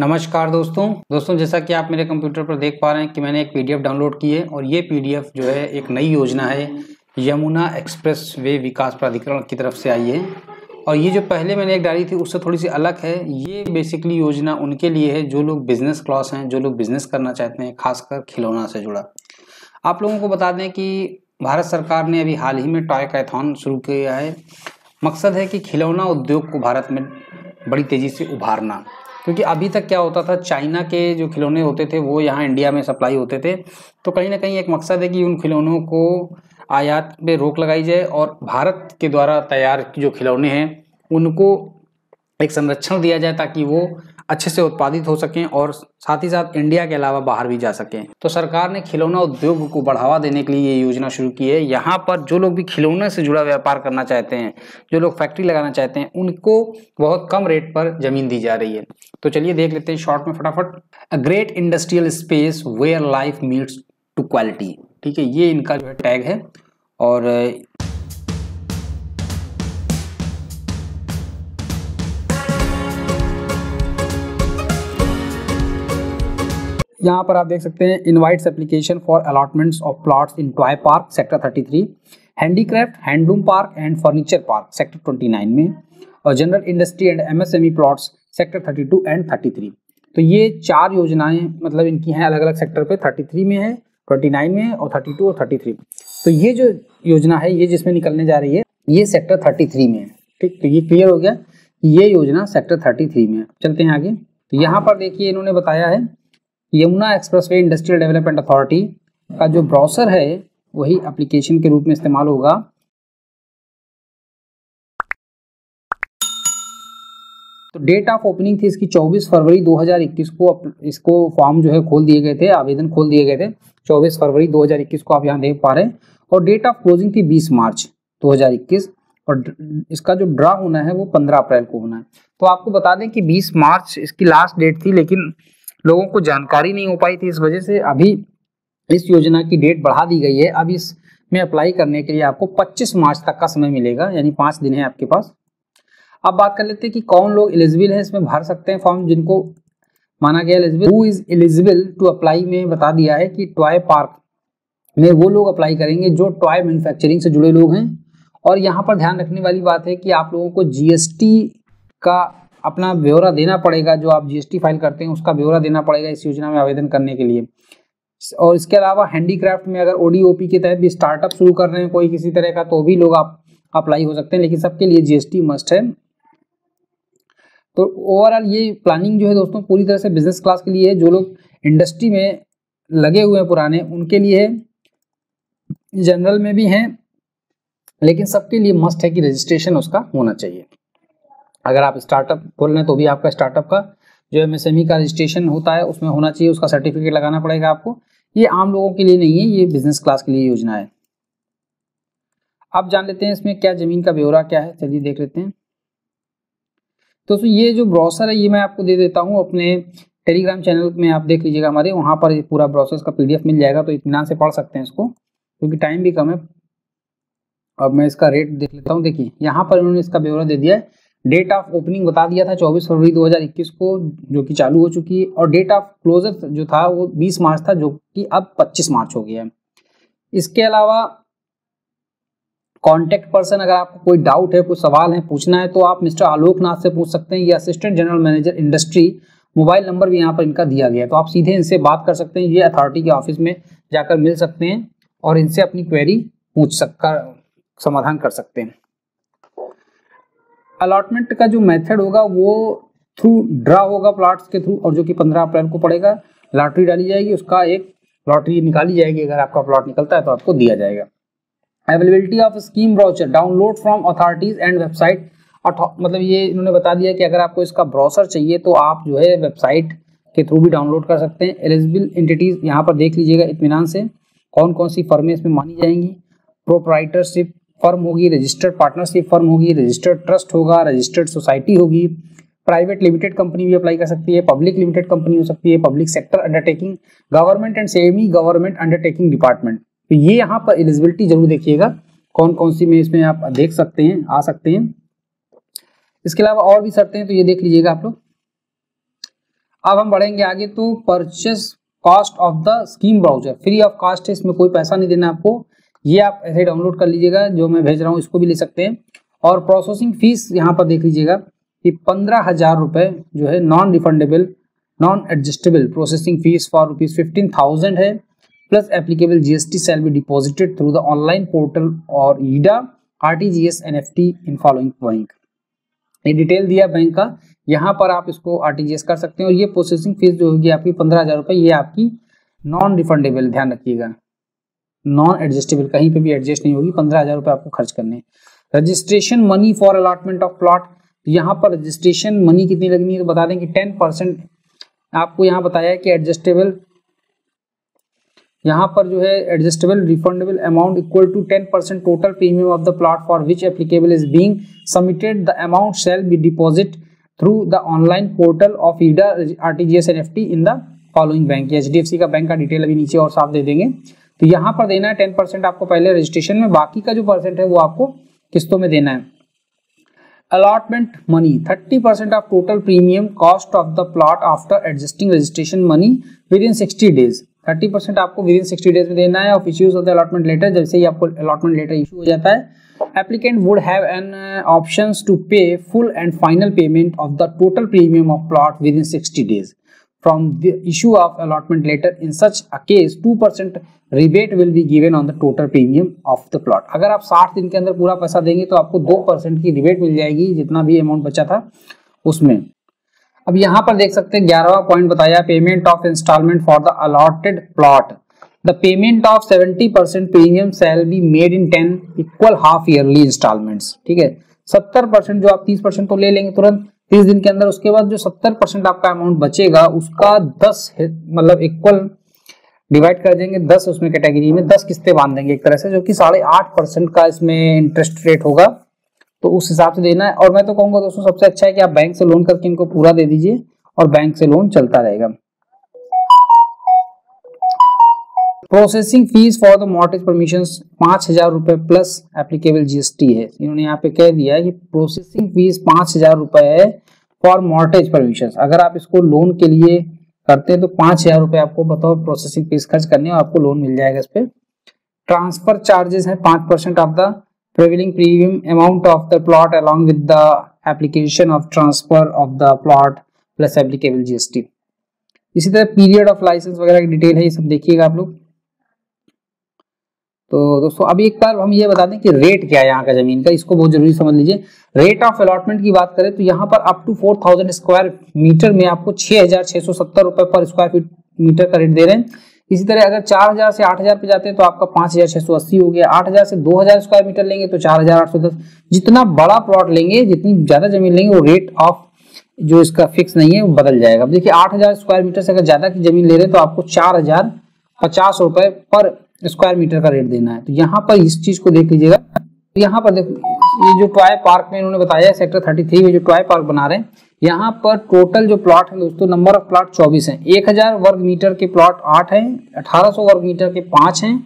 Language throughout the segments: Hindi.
नमस्कार दोस्तों, जैसा कि आप मेरे कंप्यूटर पर देख पा रहे हैं कि मैंने एक पीडीएफ डाउनलोड की है और ये पीडीएफ जो है एक नई योजना है यमुना एक्सप्रेसवे विकास प्राधिकरण की तरफ से आई है। और ये जो पहले मैंने एक डाली थी उससे थोड़ी सी अलग है। ये बेसिकली योजना उनके लिए है जो लोग बिजनेस क्लास हैं, जो लोग बिजनेस करना चाहते हैं, खासकर खिलौना से जुड़ा। आप लोगों को बता दें कि भारत सरकार ने अभी हाल ही में टाइकैथन शुरू किया है। मकसद है कि खिलौना उद्योग को भारत में बड़ी तेज़ी से उभारना, क्योंकि अभी तक क्या होता था, चाइना के जो खिलौने होते थे वो यहाँ इंडिया में सप्लाई होते थे। तो कहीं ना कहीं एक मकसद है कि उन खिलौनों को आयात पे रोक लगाई जाए और भारत के द्वारा तैयार जो खिलौने हैं उनको एक संरक्षण दिया जाए ताकि वो अच्छे से उत्पादित हो सकें और साथ ही साथ इंडिया के अलावा बाहर भी जा सकें। तो सरकार ने खिलौना उद्योग को बढ़ावा देने के लिए ये योजना शुरू की है। यहाँ पर जो लोग भी खिलौने से जुड़ा व्यापार करना चाहते हैं, जो लोग फैक्ट्री लगाना चाहते हैं, उनको बहुत कम रेट पर ज़मीन दी जा रही है। तो चलिए देख लेते हैं शॉर्ट में फटाफट। A great industrial space where life meets to quality, ठीक है, ये इनका जो है टैग है। और यहाँ पर आप देख सकते हैं, invites application for allotments of plots in toy park sector 33, handicraft handloom park and furniture park sector 29 में, और general industry and MSME plots sector 32 and 33। तो ये चार योजनाएं मतलब इनकी हैं अलग अलग सेक्टर पे, 33 में है, 29 में है, और 32 और 33। तो ये जो योजना है, ये जिसमें निकलने जा रही है, ये सेक्टर 33 में है। ठीक, तो ये क्लियर हो गया, ये योजना सेक्टर 33 में है। चलते हैं आगे। तो यहाँ पर देखिए इन्होंने बताया है Yamuna expressway industrial development authority का जो ब्राउज़र है वही एप्लीकेशन के रूप में इस्तेमाल होगा। तो डेट ऑफ ओपनिंग थी इसकी 24 फरवरी 2021 को इसको फॉर्म जो है खोल दिए गए थे, आवेदन खोल दिए गए थे 24 फरवरी 2021 को, आप यहाँ देख पा रहे हैं। और डेट ऑफ क्लोजिंग थी 20 मार्च 2021 और इसका जो ड्रा होना है वो 15 अप्रैल को होना है। तो आपको बता दें कि 20 मार्च इसकी लास्ट डेट थी, लेकिन लोगों को जानकारी नहीं हो पाई थी, इस वजह से अभी इस योजना की डेट बढ़ा दी गई है। अब इसमें अप्लाई करने के लिए आपको 25 मार्च तक का समय मिलेगा, यानी 5 दिन है आपके पास। अब बात कर लेते हैं कि कौन लोग एलिजिबल हैं इसमें भर सकते हैं फॉर्म, जिनको माना गया eligible. Who is eligible to apply में बता दिया है कि टॉय पार्क में वो लोग अप्लाई करेंगे जो टॉय मैन्युफैक्चरिंग से जुड़े लोग हैं। और यहाँ पर ध्यान रखने वाली बात है कि आप लोगों को GST का अपना ब्यौरा देना पड़ेगा, जो आप GST फाइल करते हैं उसका ब्यौरा देना पड़ेगा इस योजना में आवेदन करने के लिए। और इसके अलावा हैंडीक्राफ्ट में अगर ODOP के तहत भी स्टार्टअप शुरू कर रहे हैं कोई किसी तरह का, तो भी लोग आप अप्लाई हो सकते हैं, लेकिन सबके लिए GST मस्ट है। तो ओवरऑल ये प्लानिंग जो है दोस्तों पूरी तरह से बिजनेस क्लास के लिए है, जो लोग इंडस्ट्री में लगे हुए हैं पुराने, उनके लिए है, जनरल में भी हैं, लेकिन सबके लिए मस्ट है कि रजिस्ट्रेशन उसका होना चाहिए। अगर आप स्टार्टअप खोल रहे हैं तो भी आपका स्टार्टअप का जो MSME का रजिस्ट्रेशन होता है उसमें होना चाहिए, उसका सर्टिफिकेट लगाना पड़ेगा आपको। ये आम लोगों के लिए नहीं है, ये बिजनेस क्लास के लिए योजना है। आप जान लेते हैं इसमें क्या जमीन का ब्यौरा क्या है, चलिए देख लेते हैं। तो ये जो ब्राउज़र है ये मैं आपको दे देता हूँ, अपने टेलीग्राम चैनल में आप देख लीजिएगा हमारे, वहाँ पर पूरा ब्राउज़र का PDF मिल जाएगा, तो इत्मीनान से पढ़ सकते हैं इसको, क्योंकि टाइम भी कम है। अब मैं इसका रेट देख लेता हूँ। देखिए यहाँ पर उन्होंने इसका ब्यौरा दे दिया है। डेट ऑफ ओपनिंग बता दिया था 24 फरवरी 2021 को, जो कि चालू हो चुकी है, और डेट ऑफ क्लोजर जो था वो 20 मार्च था, जो कि अब 25 मार्च हो गया है। इसके अलावा कॉन्टैक्ट पर्सन, अगर आपको कोई डाउट है, कोई सवाल है पूछना है, तो आप मिस्टर आलोक नाथ से पूछ सकते हैं, या assistant general manager industry, mobile number भी यहाँ पर इनका दिया गया है, तो आप सीधे इनसे बात कर सकते हैं। ये अथॉरिटी के ऑफिस में जाकर मिल सकते हैं और इनसे अपनी क्वेरी समाधान कर सकते हैं। अलॉटमेंट का जो मेथड होगा वो थ्रू ड्रा होगा, प्लॉट्स के थ्रू, और जो कि 15 अप्रैल को पड़ेगा। लॉटरी डाली जाएगी, उसका एक लॉटरी निकाली जाएगी, अगर आपका प्लॉट निकलता है तो आपको दिया जाएगा। Availability of scheme brochure download from authorities and website, मतलब ये इन्होंने बता दिया कि अगर आपको इसका ब्राउचर चाहिए तो आप जो है वेबसाइट के थ्रू भी डाउनलोड कर सकते हैं। एलिजिबल एंटिटीज़ यहाँ पर देख लीजिएगा इत्मीनान से, कौन कौन सी फर्में इसमें मानी जाएंगी। प्रोप्राइटरशिप फर्म होगी, रजिस्टर्ड पार्टनरशिप फर्म होगी, रजिस्टर्ड ट्रस्ट होगा, रजिस्टर्ड सोसाइटी होगी, प्राइवेट लिमिटेड कंपनी भी अप्लाई कर सकती है, पब्लिक लिमिटेड कंपनी हो सकती है, public sector undertaking, government and semi government undertaking department. तो ये यहाँ पर एलिजिबिलिटी जरूर देखिएगा, कौन कौन सी में इसमें आप देख सकते हैं, आ सकते हैं। इसके अलावा और भी शर्तें हैं तो ये देख लीजिएगा आप लोग। अब हम बढ़ेंगे आगे तो purchase cost of the scheme browser free of cost है, इसमें कोई पैसा नहीं देना आपको, ये आप ऐसे डाउनलोड कर लीजिएगा, जो मैं भेज रहा हूँ इसको भी ले सकते हैं। और प्रोसेसिंग फीस यहाँ पर देख लीजिएगा कि 15,000 रुपये जो है non refundable non adjustable processing fees for ₹15,000 है, plus applicable GST shall be deposited through the online portal और ईडा RTGS NFT in following bank. ये डिटेल दिया बैंक का, यहाँ पर आप इसको RTGS कर सकते हैं। और ये प्रोसेसिंग फीस जो होगी आपकी 15,000 रुपये, ये आपकी नॉन रिफंडेबल, ध्यान रखिएगा नॉन एडजस्टेबल, कहीं पे भी एडजस्ट नहीं होगी। 15,000 रुपये आपको खर्च करने हैं। Registration money for allotment of plot, यहाँ पर रजिस्ट्रेशन मनी कितनी लगनी है तो बता दें कि 10% आपको यहाँ बताया है कि एडजस्टेबल, यहाँ पर जो है adjustable refundable amount equal to 10% total premium of the plot for which applicable is being submitted, the amount shall be deposit through the online portal of ईडा RTGS NFT in the following bank. HDFC का बैंक का डिटेल अभी नीचे और साफ दे देंगे। तो यहाँ पर देना है 10% आपको पहले रजिस्ट्रेशन में, बाकी का जो परसेंट है वो आपको किस्तों में देना है। Allotment money 30% of total premium cost of the plot after adjusting registration money within 60 days. 30% आपको विद इन 60 डेज में देना है। Of issues of the allotment letter, जब से ही आपको अलॉटमेंट लेटर इश्यू हो जाता है, applicant would have an options to pay full and final payment of the total premium of plot within 60 days from the issue of allotment letter. In such a case 2% rebate will be given on the total premium of the plot. अगर आप 60 दिन के अंदर पूरा पैसा देंगे तो आपको 2% की रिबेट मिल जाएगी, जितना भी अमाउंट बचा था उसमें। अब यहाँ पर देख सकते हैं 11वां पॉइंट बताया, payment of instalment for the allotted plot, the payment of 70% premium shall be made in 10 equal half yearly installments. ठीक है, 70% जो आप 30% तो ले लेंगे तुरंत 30 दिन के अंदर, उसके बाद जो 70% आपका अमाउंट बचेगा उसका 10 मतलब इक्वल डिवाइड कर देंगे 10, उसमें कैटेगरी में 10 किस्तें बांध देंगे एक तरह से, जो कि 8.5% का इसमें इंटरेस्ट रेट होगा, तो उस हिसाब से देना है। और मैं तो कहूँगा दोस्तों सबसे अच्छा है कि आप बैंक से लोन करके इनको पूरा दे दीजिए और बैंक से लोन चलता रहेगा। Processing fees for the mortgage permission 5,000 रुपये प्लस एप्लीकेबल GST है। इन्होंने यहाँ पे कह दिया है कि प्रोसेसिंग फीस 5,000 रुपये है फॉर मॉर्गेज परमिशन। अगर आप इसको लोन के लिए करते हैं तो 5,000 रुपये आपको बताओ प्रोसेसिंग फीस खर्च करने और आपको लोन मिल जाएगा इस पर। ट्रांसफर चार्जेस हैं 5% of the prevailing premium amount of the plot along with the application of transfer of the plot plus applicable GST। इसी तरह पीरियड ऑफ लाइसेंस वगैरह की डिटेल है, ये सब देखिएगा आप लोग। तो दोस्तों अब एक बार हम ये बता दें कि रेट क्या है यहाँ का जमीन का, इसको बहुत जरूरी समझ लीजिए। रेट ऑफ अलॉटमेंट की बात करें तो यहाँ पर अप टू 4,000 स्क्वायर मीटर में आपको 6,670 रुपये पर स्क्वायर फीट मीटर का रेट दे रहे हैं। इसी तरह अगर 4,000 से 8,000 पे जाते हैं तो आपका 5,680 हो गया। 8,000 से 2,000 स्क्वायर मीटर लेंगे तो 4,810। जितना बड़ा प्लॉट लेंगे, जितनी ज्यादा जमीन लेंगे, वो रेट ऑफ जो इसका फिक्स नहीं है वो बदल जाएगा। अब देखिए 8,000 स्क्वायर मीटर से अगर ज्यादा की जमीन ले रहे हैं तो आपको 4,050 रुपये पर स्क्वायर मीटर का रेट देना है। तो यहाँ पर इस चीज को देख लीजिएगा। यहाँ पर देखो ये जो टॉय पार्क में इन्होंने बताया सेक्टर 33 में जो टॉय पार्क बना रहे हैं, यहाँ पर टोटल जो प्लॉट है दोस्तों, नंबर ऑफ प्लॉट 24 हैं। 1,000 वर्ग मीटर के प्लॉट 8 हैं, 1,800 वर्ग मीटर के 5 हैं,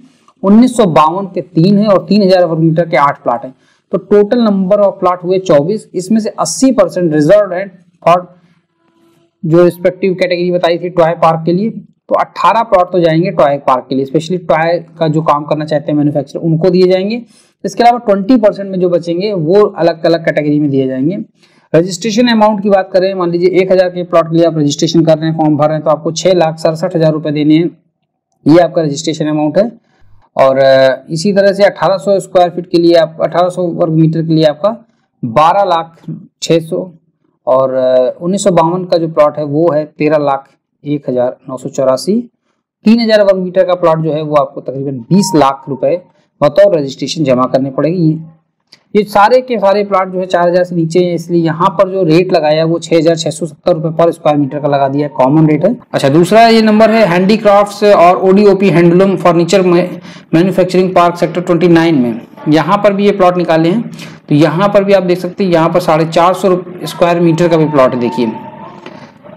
1,952 के 3 हैं और 3,000 वर्ग मीटर के 8 प्लॉट हैं। तो टोटल नंबर ऑफ प्लॉट हुए 24। इसमें से 80% रिजर्व है और जो रिस्पेक्टिव कैटेगरी बताई थी टॉय पार्क के लिए, तो 18 प्लॉट तो जाएंगे टॉय पार्क के लिए, स्पेशली टॉय का जो काम करना चाहते हैं मैन्युफैक्चरर उनको दिए जाएंगे। इसके अलावा 20% में जो बचेंगे वो अलग अलग कैटेगरी में दिए जाएंगे। रजिस्ट्रेशन अमाउंट की बात करें, मान लीजिए 1,000 के प्लॉट के लिए आप रजिस्ट्रेशन कर रहे हैं, फॉर्म भर रहे हैं, तो आपको 6,67,000 रुपये देने हैं, ये आपका रजिस्ट्रेशन अमाउंट है। और इसी तरह से 1,800 स्क्वायर फीट के लिए आप 1,800 वर्ग मीटर के लिए आपका 12,06,000 और 1,952 का जो प्लॉट है वो है 13,01,984। 3,000 वर्ग मीटर का प्लॉट जो है वो आपको तकरीबन 20 लाख रुपए बतौर रजिस्ट्रेशन जमा करने पड़ेगी। ये सारे के सारे प्लॉट जो है 4,000 से नीचे है, इसलिए यहाँ पर जो रेट लगाया वो 6,670 रुपये पर स्क्वायर मीटर का लगा दिया, कॉमन रेट है। अच्छा, दूसरा ये नंबर है हैंडीक्राफ्ट्स और ODOP handloom furniture manufacturing park sector 29 में, यहाँ पर भी ये प्लॉट निकाले हैं। तो यहाँ पर भी आप देख सकते हैं, यहाँ पर 450 स्क्वायर मीटर का भी प्लॉट देखिए।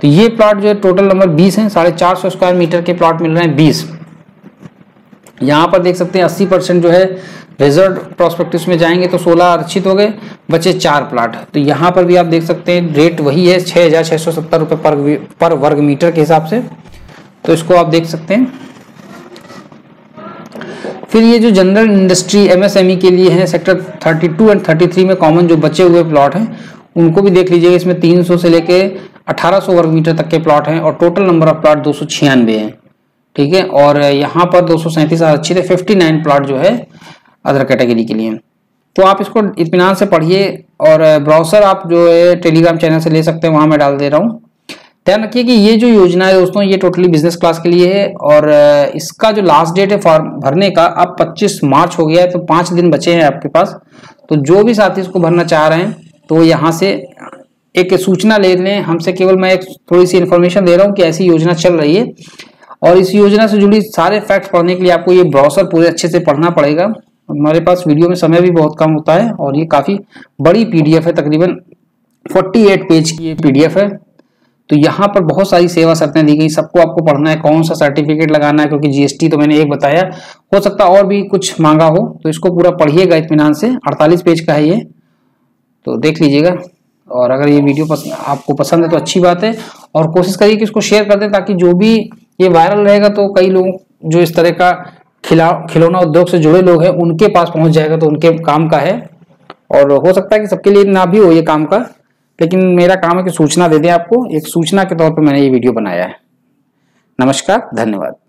तो ये प्लॉट जो है टोटल नंबर 20 है, 450 स्क्वायर मीटर के प्लॉट मिल रहे हैं 20। यहाँ पर देख सकते हैं 80% जो है रिजर्व प्रोस्पेक्टिस में जाएंगे तो 16 आरक्षित हो गए, बचे 4 प्लाट। तो यहाँ पर भी आप देख सकते हैं रेट वही है 6,670 रुपये पर वर्ग मीटर के हिसाब से, तो इसको आप देख सकते हैं। फिर ये जो जनरल इंडस्ट्री एमएसएमई के लिए है सेक्टर 32 एंड 33 में कॉमन जो बचे हुए प्लॉट हैं उनको भी देख लीजिएगा। इसमें 300 से लेके 1800 वर्ग मीटर तक के प्लॉट हैं और टोटल नंबर ऑफ प्लॉट 296 हैं, ठीक है। और यहाँ पर 237 आरक्षित है, 59 प्लॉट जो है अदर कैटेगरी के लिए। तो आप इसको इत्मीनान से पढ़िए और ब्राउज़र आप जो है टेलीग्राम चैनल से ले सकते हैं, वहाँ मैं डाल दे रहा हूँ। ध्यान रखिए कि ये जो योजना है दोस्तों ये टोटली बिजनेस क्लास के लिए है और इसका जो लास्ट डेट है फॉर्म भरने का अब 25 मार्च हो गया है, तो 5 दिन बचे हैं आपके पास। तो जो भी साथी इसको भरना चाह रहे हैं तो यहाँ से एक सूचना ले लें हमसे, केवल मैं एक थोड़ी सी इन्फॉर्मेशन दे रहा हूँ कि ऐसी योजना चल रही है। और इस योजना से जुड़ी सारे फैक्ट पढ़ने के लिए आपको ये ब्राउज़र पूरे अच्छे से पढ़ना पड़ेगा। हमारे पास वीडियो में समय भी बहुत कम होता है और ये काफ़ी बड़ी PDF है, तकरीबन 48 पेज की ये PDF है। तो यहाँ पर बहुत सारी सेवा शर्तें दी गई, सबको आपको पढ़ना है, कौन सा सर्टिफिकेट लगाना है, क्योंकि GST तो मैंने एक बताया, हो सकता है और भी कुछ मांगा हो, तो इसको पूरा पढ़िएगा इत्मीनान से। 48 पेज का है ये, तो देख लीजिएगा। और अगर ये वीडियो आपको पसंद है तो अच्छी बात है और कोशिश करिए कि इसको शेयर कर दें ताकि जो भी ये वायरल रहेगा तो कई लोग जो इस तरह का खिलौना उद्योग से जुड़े लोग हैं उनके पास पहुँच जाएगा, तो उनके काम का है। और हो सकता है कि सबके लिए ना भी हो ये काम का, लेकिन मेरा काम है कि सूचना दे दें आपको, एक सूचना के तौर पर मैंने ये वीडियो बनाया है। नमस्कार, धन्यवाद।